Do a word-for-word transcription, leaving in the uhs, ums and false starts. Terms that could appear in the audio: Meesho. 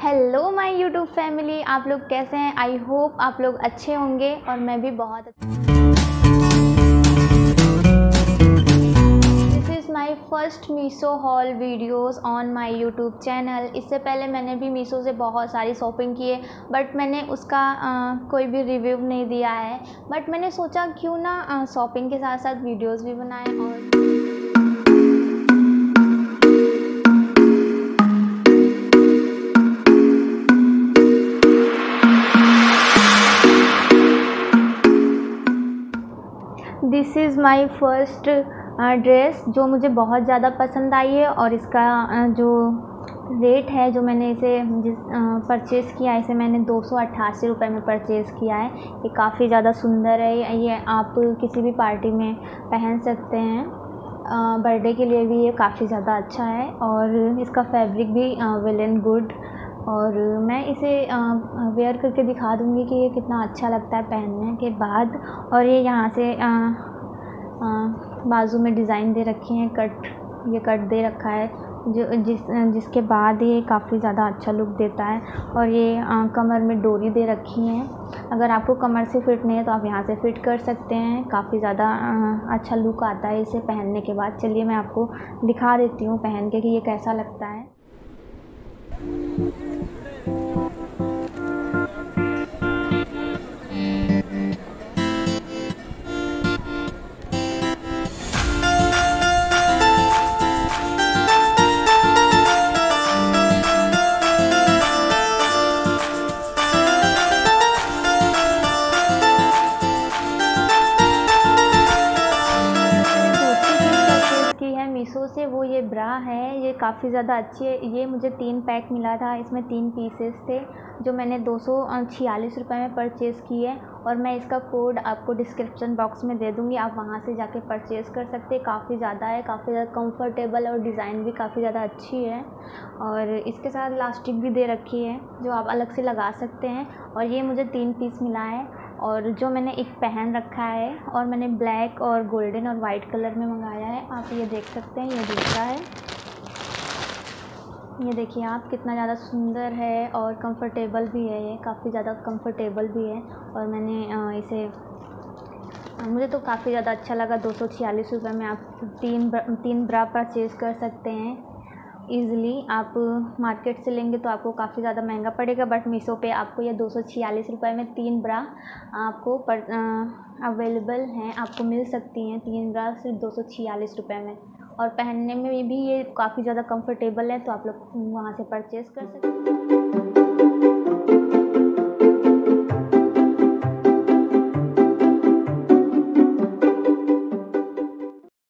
Hello my YouTube family, आप लोग कैसे हैं? आई होप आप लोग अच्छे होंगे और मैं भी बहुत अच्छी। This is my first Meesho haul videos on my YouTube channel. इससे पहले मैंने भी मीशो से बहुत सारी शॉपिंग की है, बट मैंने उसका आ, कोई भी रिव्यू नहीं दिया है। बट मैंने सोचा क्यों ना शॉपिंग के साथ साथ वीडियोज़ भी बनाएँ। और this is my first dress जो मुझे बहुत ज़्यादा पसंद आई है, और इसका जो रेट है जो मैंने इसे जिस परचेज़ किया है, इसे मैंने दो सौ अट्ठासी रुपये में परचेज़ किया है। ये काफ़ी ज़्यादा सुंदर है, ये आप किसी भी पार्टी में पहन सकते हैं। बर्थडे के लिए भी ये काफ़ी ज़्यादा अच्छा है, और इसका फैब्रिक भी वेल एंड गुड। और मैं इसे वेयर करके दिखा दूँगी कि ये कितना अच्छा लगता है पहनने के बाद। और ये यहाँ से आ, आ, बाजू में डिज़ाइन दे रखे हैं, कट ये कट दे रखा है जो जिस जिसके बाद ये काफ़ी ज़्यादा अच्छा लुक देता है। और ये आ, कमर में डोरी दे रखी है। अगर आपको कमर से फिट नहीं है तो आप यहाँ से फिट कर सकते हैं। काफ़ी ज़्यादा अच्छा लुक आता है इसे पहनने के बाद। चलिए मैं आपको दिखा देती हूँ पहन के कि ये कैसा लगता है। मीशो से वो ये ब्रा है, ये काफ़ी ज़्यादा अच्छी है। ये मुझे तीन पैक मिला था, इसमें तीन पीसेस थे जो मैंने दो सौ छियालीस रुपये में परचेज़ की है। और मैं इसका कोड आपको डिस्क्रिप्शन बॉक्स में दे दूँगी, आप वहाँ से जाके परचेज़ कर सकते हैं। काफ़ी ज़्यादा है, काफ़ी ज़्यादा कंफर्टेबल, और डिज़ाइन भी काफ़ी ज़्यादा अच्छी है। और इसके साथ इलास्टिक भी दे रखी है जो आप अलग से लगा सकते हैं। और ये मुझे तीन पीस मिला है, और जो मैंने एक पहन रखा है, और मैंने ब्लैक और गोल्डन और वाइट कलर में मंगाया है। आप ये देख सकते हैं, ये दूसरा है। ये देखिए आप, कितना ज़्यादा सुंदर है और कंफर्टेबल भी है। ये काफ़ी ज़्यादा कंफर्टेबल भी है, और मैंने इसे मुझे तो काफ़ी ज़्यादा अच्छा लगा। दो सौ छियालीस रुपये में आप तीन तीन ब्रा परचेज़ कर सकते हैं ईज़िली। आप मार्केट से लेंगे तो आपको काफ़ी ज़्यादा महंगा पड़ेगा, बट मीशो पे आपको ये दो सौ छियालीस रुपये में तीन ब्रा आपको पर अवेलेबल हैं, आपको मिल सकती हैं। तीन ब्रा सिर्फ दो सौ छियालीस रुपये में, और पहनने में भी ये काफ़ी ज़्यादा कंफर्टेबल है। तो आप लोग वहाँ से परचेज़ कर सकते हैं।